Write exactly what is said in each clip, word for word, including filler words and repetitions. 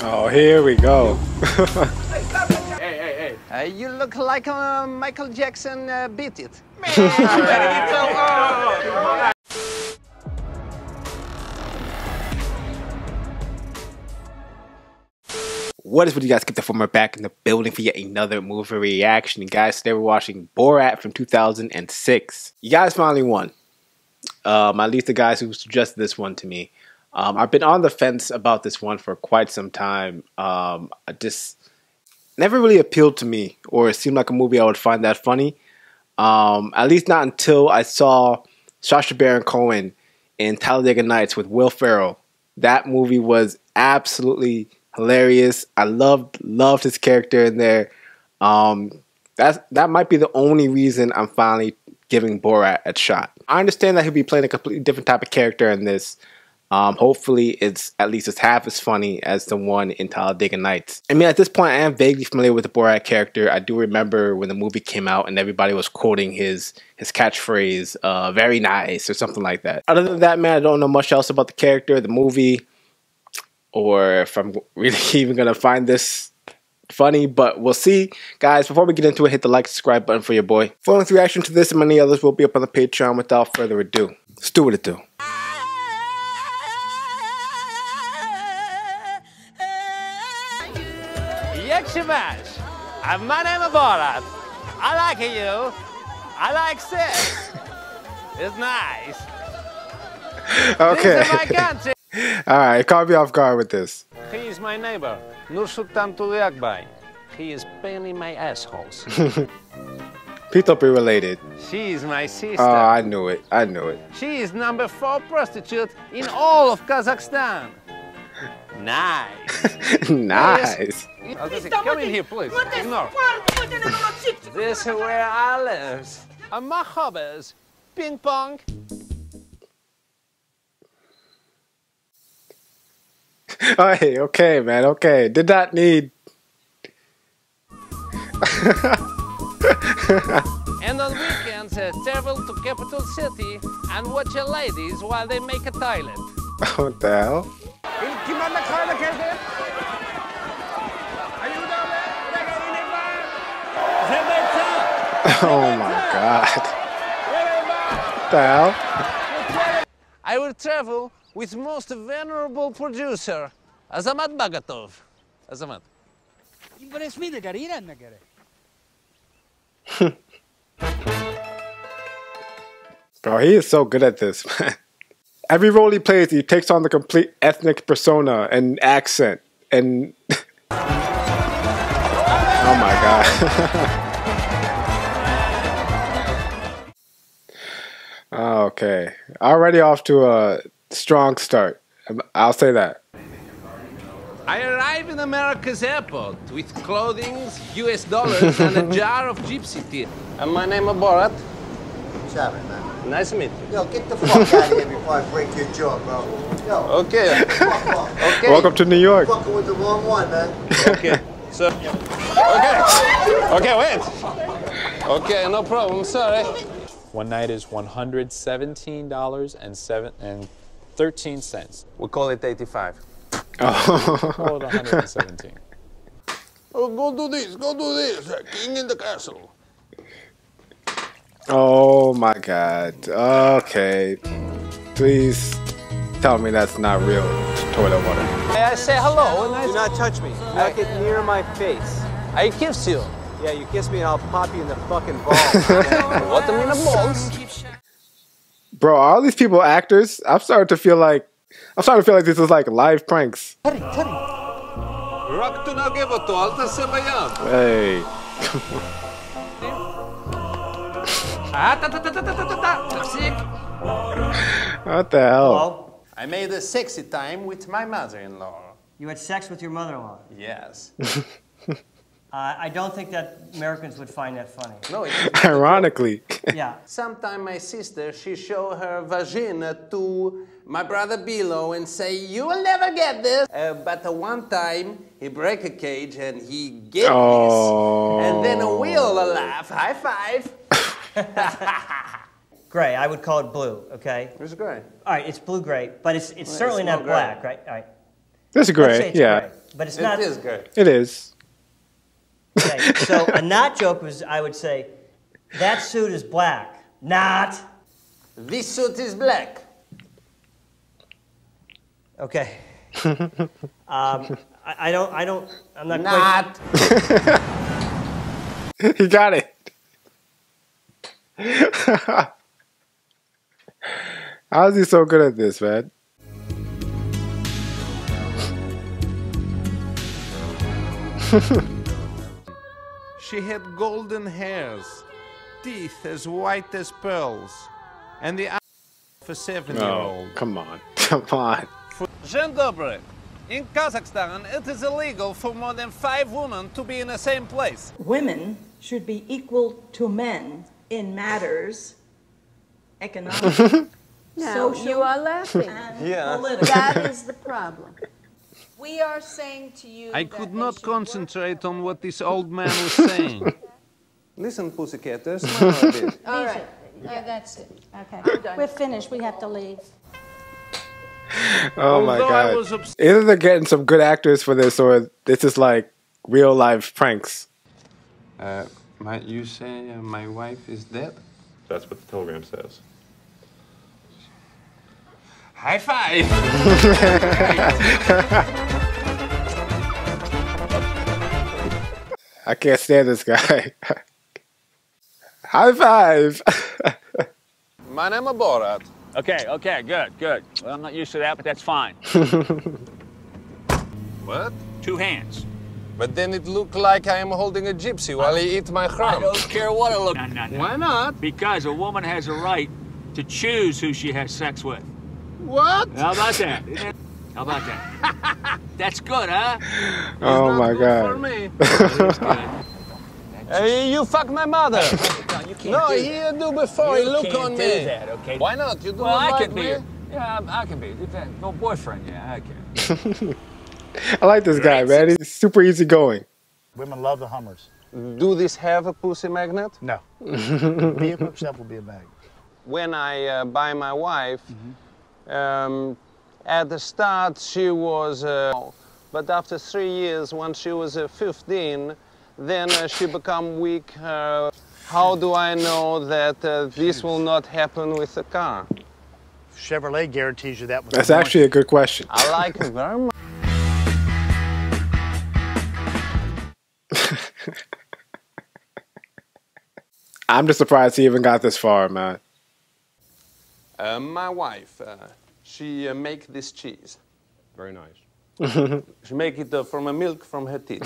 Oh, here we go. Hey, hey, hey. Uh, you look like uh, Michael Jackson uh, beat it. Man, I'm letting it go. Oh. What is with you guys? Skip the former back in the building for yet another movie reaction. And guys, today we're watching Borat from two thousand six. You guys finally won. Um, at least the guys who suggested this one to me. Um, I've been on the fence about this one for quite some time. Um, I just never really appealed to me, or it seemed like a movie I would find that funny. Um, at least not until I saw Sacha Baron Cohen in Talladega Nights with Will Ferrell. That movie was absolutely hilarious. I loved loved his character in there. Um, that's, that might be the only reason I'm finally giving Borat a shot. I understand that he'll be playing a completely different type of character in this. Um, hopefully, it's at least it's half as funny as the one in Talladega Nights. I mean, at this point, I am vaguely familiar with the Borat character. I do remember when the movie came out and everybody was quoting his his catchphrase, uh, "Very nice" or something like that. Other than that, man, I don't know much else about the character, the movie, or if I'm really even gonna find this funny, but we'll see. Guys, before we get into it, hit the like, subscribe button for your boy. Full length reaction to this and many others will be up on the Patreon. Without further ado, let's do what it do. Yakshimash, my name is Borat. I like you. I like sex. It's nice. Okay. This is my country. Alright, caught me off guard with this. He is my neighbor, Nursultan Tuliakbay. He is paining my assholes. P-Topi related. She is my sister. Oh, I knew it. I knew it. She is number four prostitute in all of Kazakhstan. Nice. Nice. Please, come in here, please. Ignore. This is where I live. And my hobbies, ping pong. Hey, okay, man, okay. Did not need. And on weekends, uh, travel to capital city and watch the ladies while they make a toilet. What the hell? Oh my god. What the hell? I will travel with most venerable producer, Azamat Bagatov. Azamat. Bro, he is so good at this, man. Every role he plays, he takes on the complete ethnic persona and accent. And... oh my god. Okay. Already off to a... strong start. I'll say that. I arrive in America's airport with clothing, U S dollars, and a jar of gypsy tea. And my name is Borat. What's happening, man? Nice to meet you. Yo, get the fuck out of here before I break your jaw, bro. Yo. Okay. Fuck off. Okay. Welcome to New York. You're fucking with the wrong one, man. Okay. So. Okay. Okay, wait. Okay, no problem. Sorry. One night is one hundred seventeen dollars and seven and. thirteen cents. We'll call it eighty-five. Oh. Call it one hundred seventeen. Oh, go do this, go do this. King in the castle. Oh my god. Okay. Please tell me that's not real toilet water. I say hello and I do not touch me. Do not get near my face. I kiss you. Yeah, you kiss me and I'll pop you in the fucking balls. What the mean of balls? Bro, are all these people actors? I'm starting to feel like I'm starting to feel like this is like live pranks. Hey. What the hell? Well, I made a sexy time with my mother-in-law. You had sex with your mother-in-law? Yes. uh, I don't think that Americans would find that funny. No, it's ironically. Yeah. Sometime my sister, she show her vagina to my brother Bilo and say, you will never get this. Uh, but uh, one time, he break a cage and he get oh. this. And then we all laugh. High five. Gray. I would call it blue, okay? It's gray. All right, it's blue-gray, but it's, it's well, certainly it's not black, gray. Right? All right. It's gray, it's yeah. Gray, but it's it not... It is gray. It is. Okay, so a not joke was, I would say, that suit is black. Not. This suit is black. Okay. um, I, I don't, I don't, I'm not Not. Quite... He got it. How is he so good at this, man? She had golden hairs, teeth as white as pearls, and the eyes of a seven-year-old. Oh, come on, come on. Dzień dobry. In Kazakhstan, it is illegal for more than five women to be in the same place. Women should be equal to men in matters economic, no, social, you are laughing. And yeah. Political. That is the problem. We are saying to you I that could not concentrate on what this old man was saying. Listen, pussycat, there's no idea. All right. Yeah, that's it. Okay. We're, We're finished. We have to leave. Oh, my Although God. Either they're getting some good actors for this, or this is like real-life pranks. Uh... My, you say uh, my wife is dead? That's what the telegram says. High five! I can't stand this guy. High five! My name is Borat. Okay, okay, good, good. Well, I'm not used to that, but that's fine. What? Two hands. But then it looked like I am holding a gypsy while he eats my crumbs. I don't care what it looks like. No, no, no. Why not? Because a woman has a right to choose who she has sex with. What? How about that? How about that? That's good, huh? It's oh my good God. For me. Hey, you fuck my mother. No, you can't no do he that. You do before. You he look on do me. That, okay? Why not? You do well, I like can me. Be. Yeah, I can be. No boyfriend. Yeah, I can. I like this guy, man. He's super easygoing. Women love the Hummers. Do this have a pussy magnet? No. Vehicle itself will be a magnet. When I uh, buy my wife, mm-hmm. um, at the start she was, uh, but after three years, when she was uh, fifteen, then uh, she become weak. Uh, how do I know that uh, this will not happen with the car? Chevrolet guarantees you that. With That's actually a good question. I like it very much. I'm just surprised he even got this far, man. Uh, my wife, uh, she uh, make this cheese. Very nice. She make it uh, from a milk from her teeth.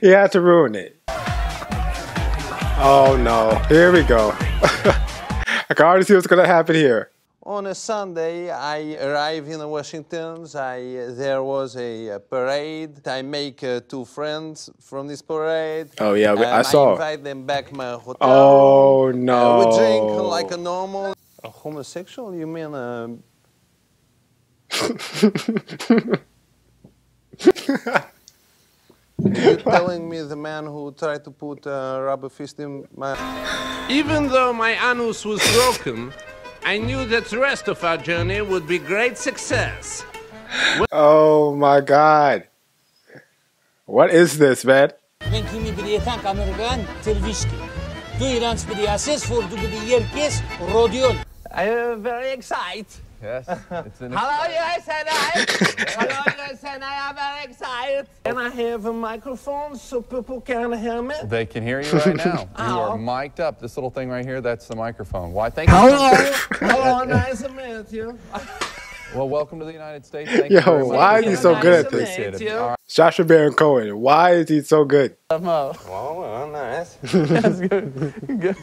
You had to ruin it. Oh no, here we go. I can already see what's gonna happen here. On a Sunday, I arrived in Washington. I, there was a parade. I make uh, two friends from this parade. Oh, yeah, um, I saw. I invite them back my hotel. Oh, no. Uh, we drink like a normal. A homosexual? You mean a... You're telling me the man who tried to put a rubber fist in my... Even though my anus was broken, I knew that the rest of our journey would be great success. Oh my God. What is this, man? I am very excited. Yes. It's an Hello, yes, and I. Hello, yes, and I am very excited. And I have a microphone so people can hear me. They can hear you right now. Oh. You are mic'd up. This little thing right here, that's the microphone. Why, thank you. Hello. Hello, nice to meet you. Well, welcome to the United States. Thank Yo, you very much. Why is he so good at this? Right. Sacha Baron Cohen, why is he so good? I'm uh, well, well, nice. That's good. Good.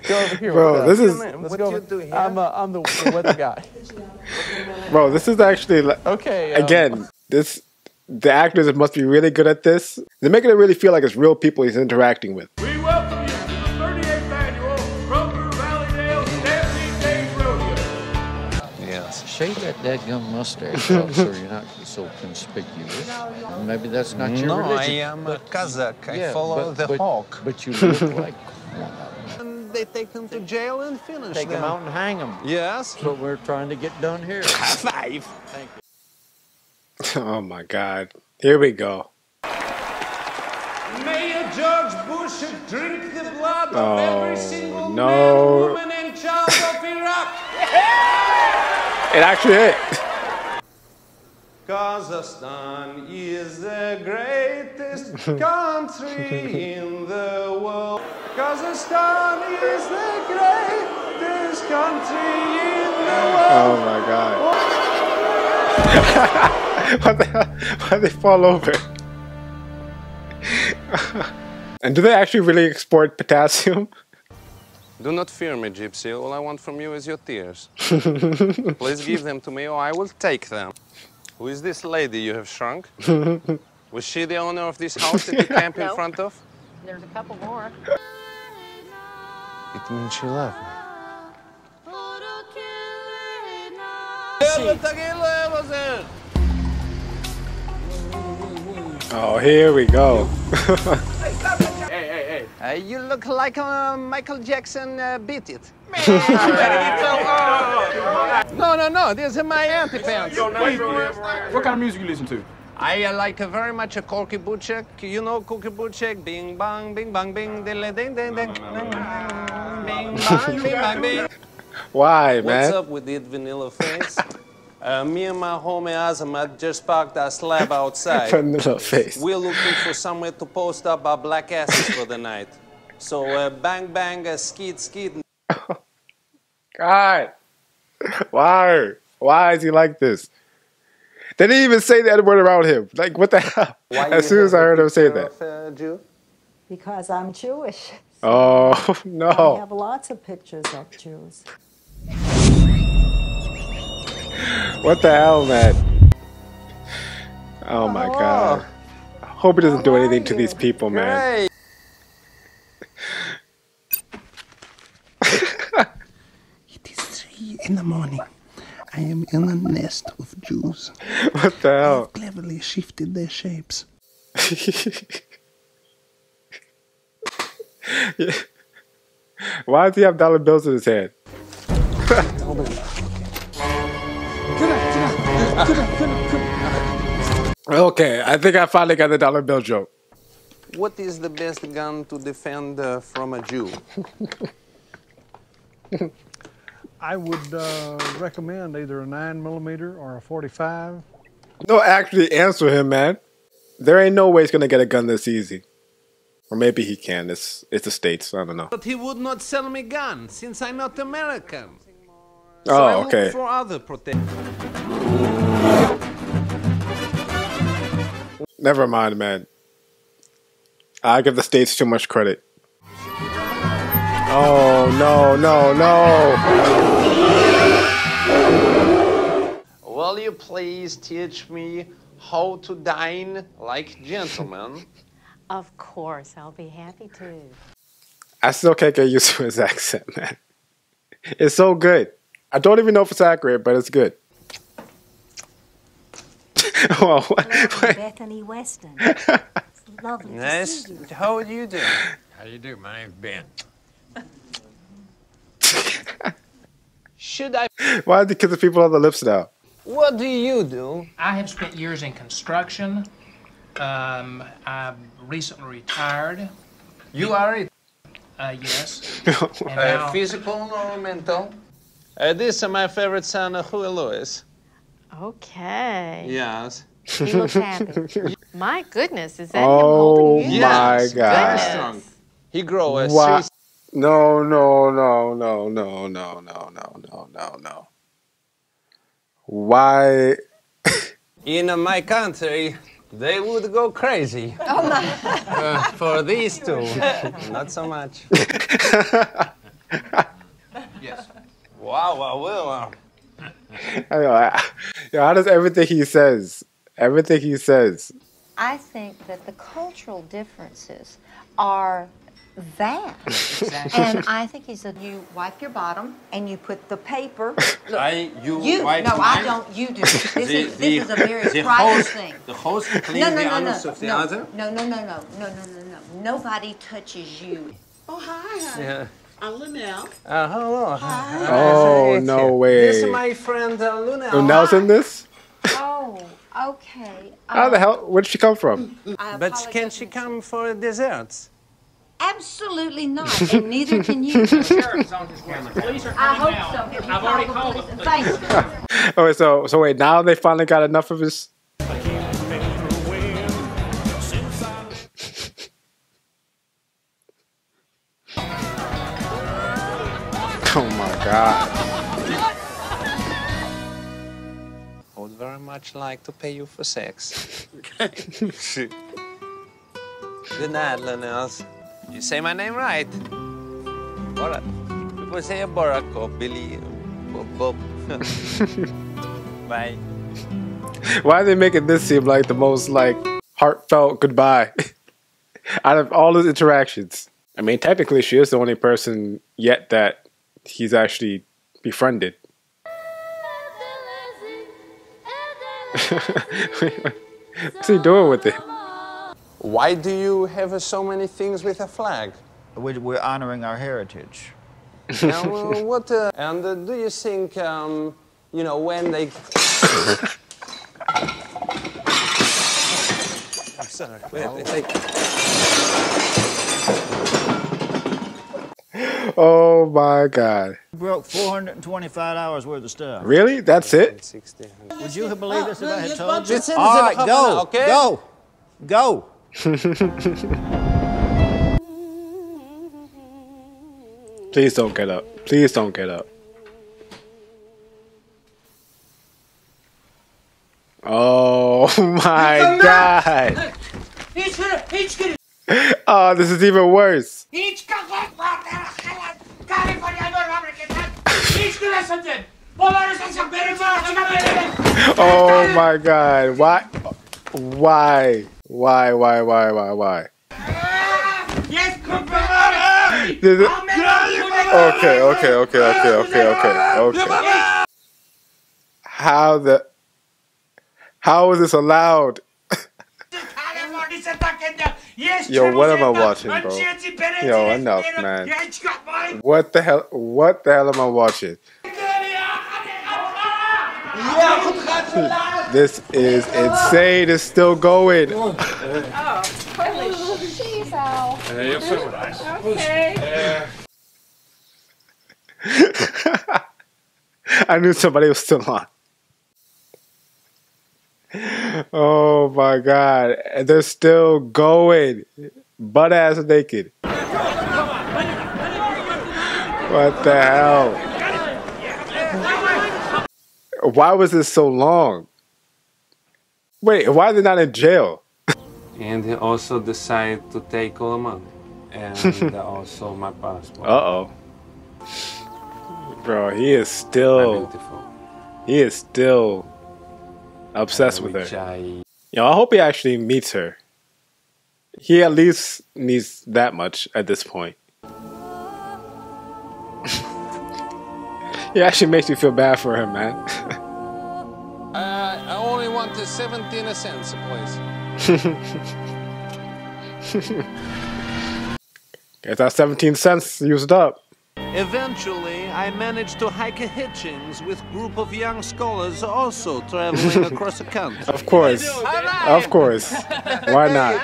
Go over here. Bro, this is. Let's what go. You do here? I'm, uh, I'm the weather guy. Bro, this is actually. Like, okay. Um, again, this the actors must be really good at this. They're making it really feel like it's real people he's interacting with. We welcome you to the thirty-eighth annual Grover Valleydale Stampede Day Rodeo. Yes. Shave that dadgum mustache, so you're not. so conspicuous. Maybe that's not your no, religion. No, I am but, a Kazakh. I yeah, follow but, the but, hawk. But you look like one of them. And they take them to jail and finish Take them, them out and hang them. Yes. That's what we're trying to get done here. High five. Thank you. Oh, my God. Here we go. Mayor George Bush should drink the blood oh, of every single no. man, woman, and child of Iraq. It actually hit. Kazakhstan is the greatest country in the world. Kazakhstan is the greatest country in the world. Oh my God. What the hell? Why'd they fall over? And do they actually really export potassium? Do not fear me, Gypsy. All I want from you is your tears. Please give them to me or I will take them. Who is this lady you have shrunk? Was she the owner of this house that you camp no. in front of? There's a couple more. It means she left me. Oh, here we go. Hey, hey, hey. Uh, you look like uh, Michael Jackson uh, Beat It. No, no, no, these are my anti-fans. What kind of music you listen to? I uh, like uh, very much a Corky Buchek. You know Corky Buchek? Bing, bang, bing, bang, bing, ding, ding, ding, ding, ding, bing, bang, bing, bang, bing. Why, man? What's up with it, Vanilla Face? Uh, me and my homie Azamat just parked our slab outside. Face. We're looking for somewhere to post up our black asses for the night. So uh, bang bang, uh, skeet skeet. Oh, God, why? Why is he like this? They didn't even say that word around him. Like what the hell? Why as soon as I heard him say that. Of, uh, Jew? Because I'm Jewish. So oh no! I have lots of pictures of Jews. What the hell, man? Oh my Hello. God. I hope it doesn't How do anything to these people, man. It is three in the morning. I am in a nest of Jews. What the hell? They've cleverly shifted their shapes. Yeah. Why does he have dollar bills in his hand? Okay, I think I finally got the dollar bill joke. What is the best gun to defend uh, from a Jew? I would uh, recommend either a nine millimeter or a forty-five. No, actually answer him, man. There ain't no way he's gonna get a gun this easy. Or maybe he can, it's, it's the States, I don't know. But he would not sell me guns, since I'm not American. So oh, I look okay. for other protection. Never mind, man. I give the States too much credit. Oh, no, no, no. Will you please teach me how to dine like gentlemen? Of course, I'll be happy to. I still can't get used to his accent, man. It's so good. I don't even know if it's accurate, but it's good. Oh, what? Hello, Bethany Weston. It's lovely nice. To see you. How are you doing? How do you do? My name's Ben. Should I? Why do the kids of people on the lips now? What do you do? I have spent years in construction. Um, I've recently retired. You are it? Uh, yes. uh, now... Physical or mental? Uh, these are my favorite son, Huey Lewis. Okay. Yes. He looks happy. My goodness, is that oh him holding you? Oh my God. He grows. Wow. No, no, no, no, no, no, no, no, no, no, no. Why? In my country, they would go crazy. Oh my. Uh, for these two, not so much. Yes. Wow, wow, wow. I know, I, you know, how does everything he says, everything he says? I think that the cultural differences are that. Exactly. And I think he said, you wipe your bottom and you put the paper. Look, I, you, you wipe No, mine. I don't. You do. This, the, is, the, this is a very private thing. The host cleans no, no, the no, anus no, of the no, other? No, no, no, no, no, no, no, no. Nobody touches you. Oh, hi, honey. Yeah. I'm Luenell. Uh, hello. Hi. Oh, hi. No way. This is my friend uh, Luenell. Luenell's in this? Oh, okay. Um, How the hell? Where'd she come from? But can she come for desserts? Absolutely not, and neither can you. I hope so. I've already called the police. Thanks. Okay, so so wait, now they finally got enough of his. Oh my God. I would very much like to pay you for sex. Okay. Good night, Luenell. You say my name right. Borat. People say a Borat or Billy or Bob. Bye. Why are they making this seem like the most like heartfelt goodbye out of all his interactions? I mean, technically she is the only person yet that he's actually befriended. What's he doing with it? Why do you have so many things with a flag? We're honoring our heritage. Now, uh, what, uh, and uh, do you think, um, you know, when they... I'm sorry. Oh. They... oh, my God. Broke four hundred twenty-five dollars worth of stuff. Really? That's it? Would you have believed this if I had told you? All right, go, okay? Go, go. Please don't get up. Please don't get up. Oh my God. Oh, this is even worse. Oh my God. Why? Why? Why, why, why, why, why? Okay, okay, okay, okay, okay, okay, okay. How the... How is this allowed? Yo, what am I watching, bro? Yo, enough, man. What the hell, what the hell am I watching? This is insane. It's still going. Oh, holy jeez, Al. Okay. I knew somebody was still on. Oh my God. They're still going. Butt ass naked. What the hell? Why was this so long? Wait, why are they not in jail? And he also decided to take all the money. And also my passport. Uh-oh. Bro, he is still... Beautiful. He is still obsessed with her. I... Yo, I hope he actually meets her. He at least needs that much at this point. He actually makes me feel bad for him, man. To seventeen cents a place. Get that seventeen cents used up. Eventually, I managed to hike a Hitchings with a group of young scholars also traveling across the country. Of course. Of course. Why not?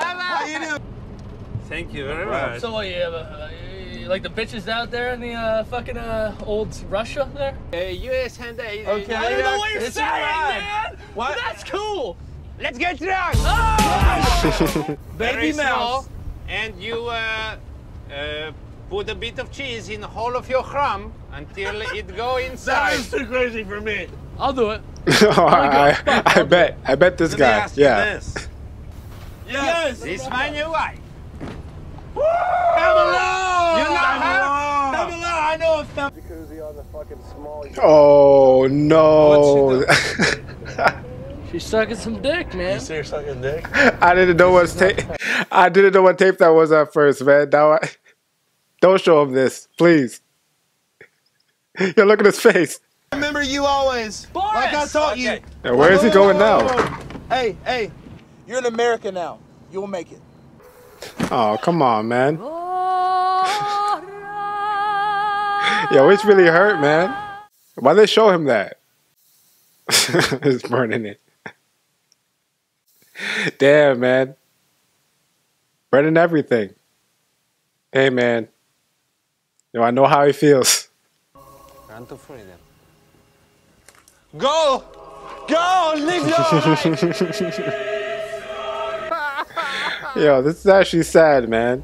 Thank you very much. So, what, you, have a, you like the bitches out there in the uh, fucking uh, old Russia there? Uh, U S and okay. I don't know what you're saying, man! What? That's cool! Let's get drunk! Oh! Baby mouse! And you uh, uh, put a bit of cheese in the hole of your crumb until it go inside. That is too crazy for me. I'll do it. oh, oh I, I, I bet. I bet this Let guy. Yeah. This. Yes. yes! This is my new wife. Woo! Pamela! You know her? Pamela, I know of Pamela. Jacuzzi on the fucking small. Oh no! She's sucking some dick, man. You see her sucking dick? I didn't know what tape. I didn't know what tape that was at first, man. Now I, Don't show him this, please. Yo, look at his face. Remember you always. Boris! Like I taught okay. you. Now, where is he going now? Hey, hey, you're an American now. You'll make it. Oh, come on, man. Yo, it's really hurt, man. Why'd they show him that? It's burning it. Damn, man. Burning everything. Hey, man. Yo, I know how he feels. Go! Go! Leave your life! Yo, this is actually sad, man.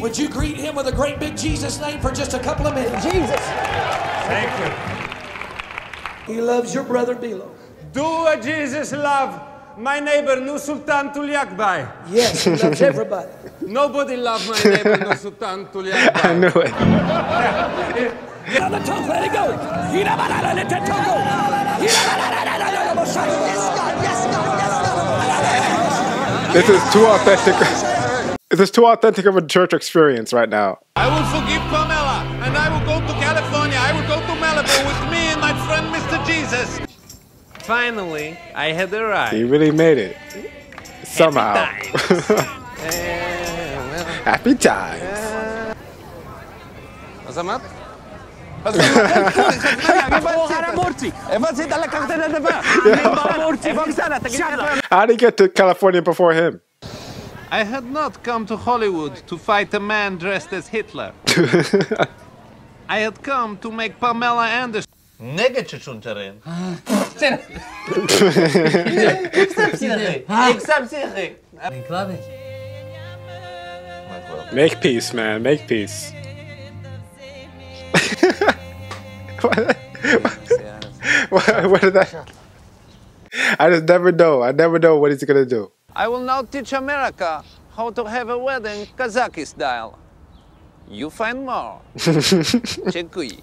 Would you greet him with a great big Jesus name for just a couple of minutes? Jesus! Thank you. He loves your brother Bilo. Do what Jesus love my neighbor Nursultan Tuliakbay. Yes, he loves everybody. Nobody loves my neighbor Nursultan Tuliakbay. I knew it. This is too authentic. This is too authentic of a church experience right now. I will forgive Pamela, and I will go to California. I will go to Malibu with me and my friend Mister Jesus. Finally, I had the ride. He really made it. Somehow. Happy times. Happy times. Azamat? How did he get to California before him? I had not come to Hollywood to fight a man dressed as Hitler. I had come to make Pamela Anderson. Make peace, man. Make peace. What? What? What did that? I just never know. I never know what he's gonna do. I will now teach America how to have a wedding Kazakh style. You find more. Dziękuję.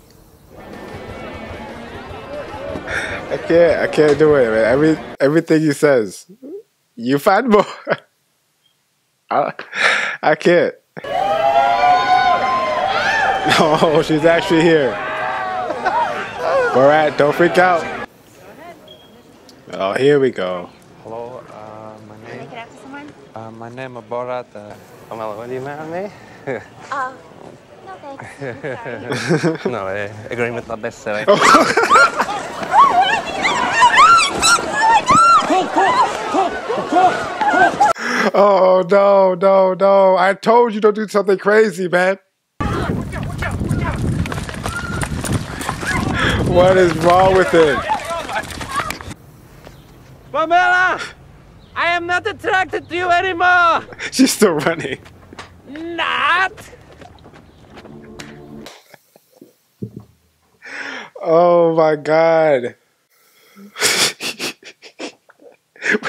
I can't. I can't do it, man. Every everything he says, you find more. I I can't. Oh, she's actually here. Borat, don't freak out. Oh, here we go. Hello, uh, my name. Can I get after someone? Uh, my name is Borat. Uh, Pamela, will you marry me? Oh, no thanks. No, uh, agreement not necessary. Oh, oh no, no, no! I told you don't do something crazy, man. What is wrong with it? Pamela! I am not attracted to you anymore! She's still running. Not! Oh my god.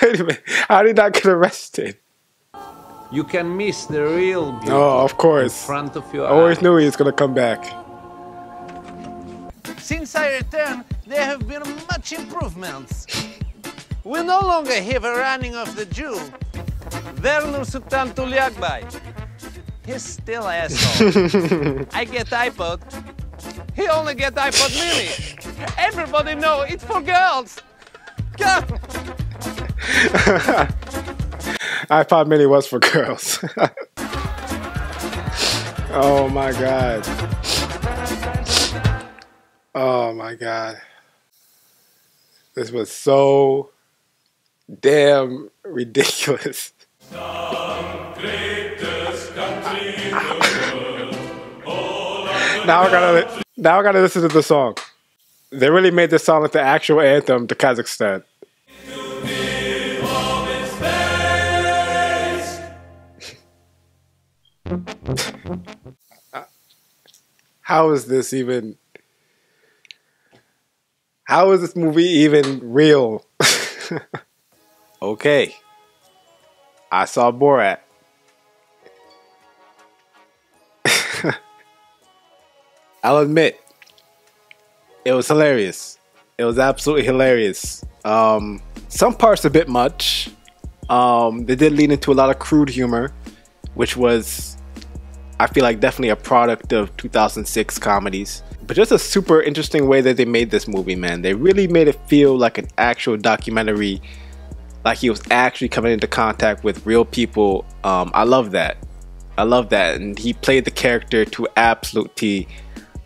Wait a minute. How did I get arrested? You can miss the real beauty. Oh, of course. In front of your I always eyes. Knew he was gonna come back. Since I returned, there have been much improvements. We no longer have a running of the Jew. There Nursultan Tuliakbay. He's still an asshole. I get iPod. He only get iPod mini. Everybody know it's for girls. God. iPod mini was for girls. Oh my god. Oh my god. This was so damn ridiculous. Now I gotta now I gotta listen to the song. They really made this sound like the actual anthem to Kazakhstan. How is this even How is this movie even real? Okay. I saw Borat. I'll admit, it was hilarious. It was absolutely hilarious. Um, some parts a bit much. Um, they did lean into a lot of crude humor, which was, I feel like, definitely a product of two thousand six comedies. But just a super interesting way that they made this movie, man. They really made it feel like an actual documentary, like he was actually coming into contact with real people. Um, I love that. I love that. And he played the character to absolute T.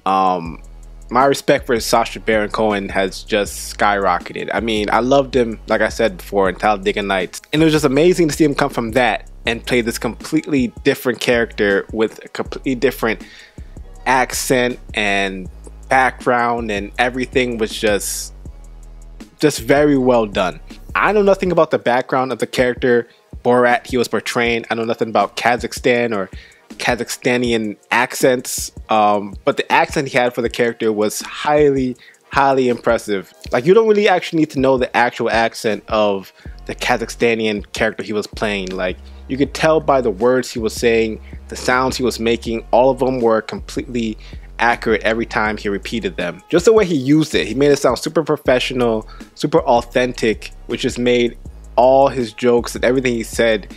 Um, my respect for Sacha Baron Cohen has just skyrocketed. I mean, I loved him, like I said before, in Talladega Nights. And it was just amazing to see him come from that and play this completely different character with a completely different accent and background, and everything was just, just very well done. I know nothing about the background of the character Borat he was portraying. I know nothing about Kazakhstan or Kazakhstanian accents, um, but the accent he had for the character was highly, highly impressive. Like, you don't really actually need to know the actual accent of the Kazakhstanian character he was playing. Like, you could tell by the words he was saying, the sounds he was making, all of them were completely accurate every time he repeated them. Just the way he used it, he made it sound super professional, super authentic, which just made all his jokes and everything he said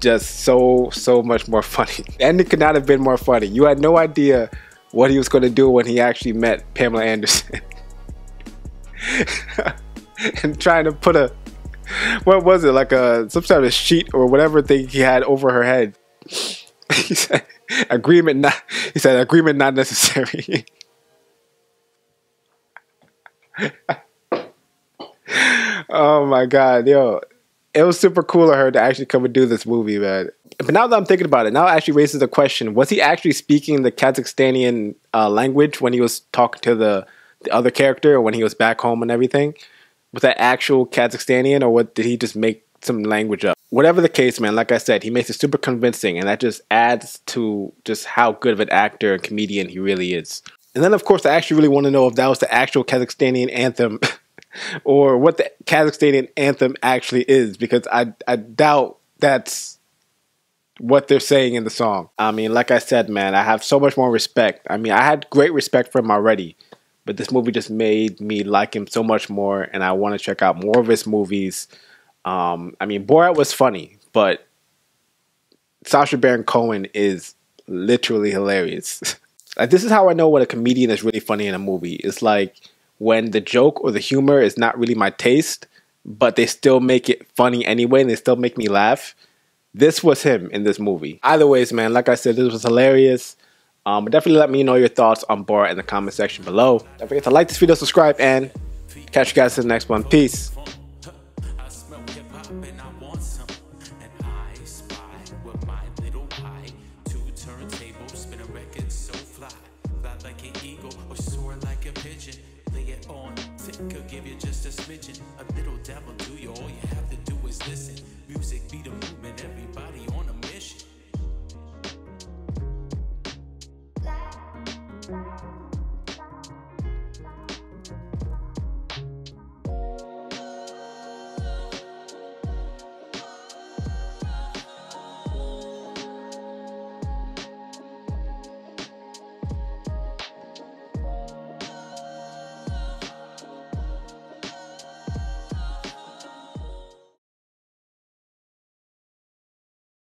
just so, so much more funny. And it could not have been more funny. You had no idea what he was going to do when he actually met Pamela Anderson. And trying to put a, what was it, like a, some sort of sheet or whatever thing he had over her head. He said, agreement not, he said, agreement not necessary. Oh my God, yo. It was super cool of her to actually come and do this movie, man. But now that I'm thinking about it, now it actually raises the question, was he actually speaking the Kazakhstanian uh, language when he was talking to the, the other character, or when he was back home and everything? Was that actual Kazakhstanian, or what, did he just make some language up? Whatever the case, man, like I said, he makes it super convincing, and that just adds to just how good of an actor and comedian he really is. And then, of course, I actually really want to know if that was the actual Kazakhstanian anthem or what the Kazakhstanian anthem actually is, because I, I doubt that's what they're saying in the song. I mean, like I said, man, I have so much more respect. I mean, I had great respect for him already, but this movie just made me like him so much more, and I want to check out more of his movies. Um, I mean, Borat was funny, but Sacha Baron Cohen is literally hilarious. Like, this is how I know what a comedian is really funny in a movie. It's like, when the joke or the humor is not really my taste, but they still make it funny anyway, and they still make me laugh. This was him in this movie. Either ways, man, like I said, this was hilarious. Um, but definitely let me know your thoughts on Borat in the comment section below. Don't forget to like this video, subscribe, and catch you guys in the next one. Peace. Could give you just a smidgen, a little devil to you. All you have to do is listen. Music be the movement, everybody.